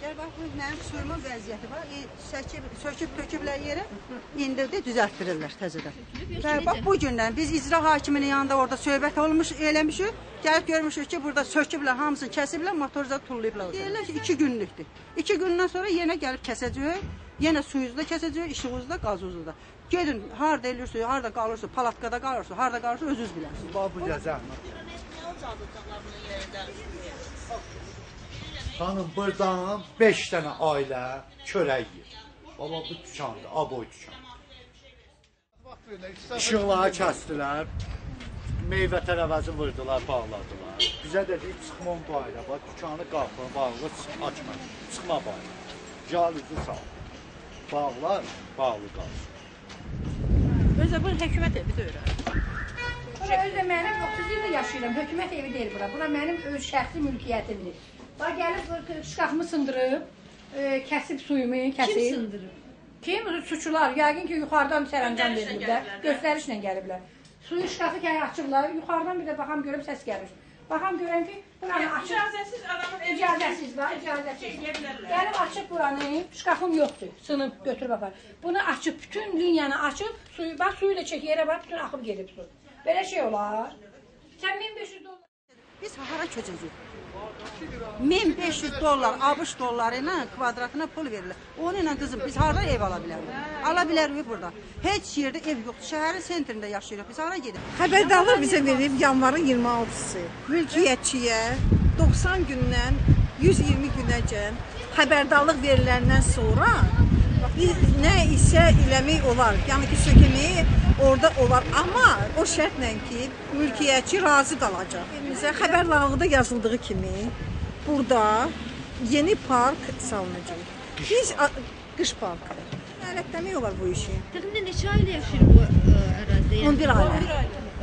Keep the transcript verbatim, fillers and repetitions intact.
Gel bak, bu mənim suyumun vəziyyəti var. Söküb, söküb töküblər yerə, indirdi, düzəltdirirlər təzədən. Sökülüb, bax, bu gündən biz icra hakiminin yanında orada söhbət olmuş, eləmişik. Gəlib görmüşük ki, burada söküblər, hamısını kəsiblər, motorcuları tullayıblar. Deyirlər ki, iki günlükdür. İki gündən sonra yenə gəlib kəsəcəyik, yenə suyuzu da kəsəcəyik, işığuzu da, qazuzu da. Gedin, harada eləyirsiniz, harada qalırsınız, palatkada qalırsınız, harada qalırsınız, özünüz bilərsiniz. Bax, bu gəzə hanım, buradan beş tane aile çörək yiyir. Valla bu tükkandı, aboy tükkandı. İşıqları kəsdilər, meyvə tərəvəzi vurdular, bağladılar. Bizə dedik, çıxma bu aile, bak, tükkanı qalxın, bağlı, açma, çıxma bu aile. Jalüzü sal, bağlar, bağlı qalsın. Özə bunu hökumət evi döyürəm. Bura özə mənim otuz ildir yaşayıram, hökumət evi deyil bura. Bura mənim öz şəxsi mülkiyyətimdir. Bak gelip şıkağımı sındırıb, e, kesip suyumu, kesip. Kim sındırıb? Kim? Suçular. Yəqin ki, yukarıdan sərəncam verirlər. Göstərişlə gəliblər. Suyu şıkağını kaya açırlar. Yukarıdan bir de baxam görüb səs gəlir. Baxam görəm ki, buranı açıb. İcazəsiz adamın evi. İcazəsiz var, icazəsiz. Gəlib açıb buranı, şıkağım yoxdur. Sınıb, götürüb apar. Bunu açıb, bütün liniyanı açıb, suyu, bak suyu da çək yerə bak, bütün axıb gedib su. Belə şey olar. Sən min beş yüz dolar. Biz hara köçəcəyik? min beş yüz dollar, ABŞ dollarıyla kvadratına pul verilir. Onunla kızım, biz harada ev alabiliriz? Alabiliriz burada. Heç yerde ev yoxdur. Şəhərin sentrində yaşayırıq. Biz hara gedirik? Xəbərdarlıq bizə verib yanvarın iyirmi altısı. Mülkiyyətçiyə doxsan gündən yüz iyirmi günəcən xəbərdarlıq veriləndən sonra biz nə isə eləmək olar. Yəni ki, sökməyi orada olar. Amma o şərtlə ki, mülkiyyətçi razı qalacaq. Bizə xəbərdarlıqda yazıldığı kimi burada yeni park salınacaq. Biz qış parkı. Ələtləmək olar bu işi. Təxminən neçə ailə yaşayır bu ərazidə? on bir ailə.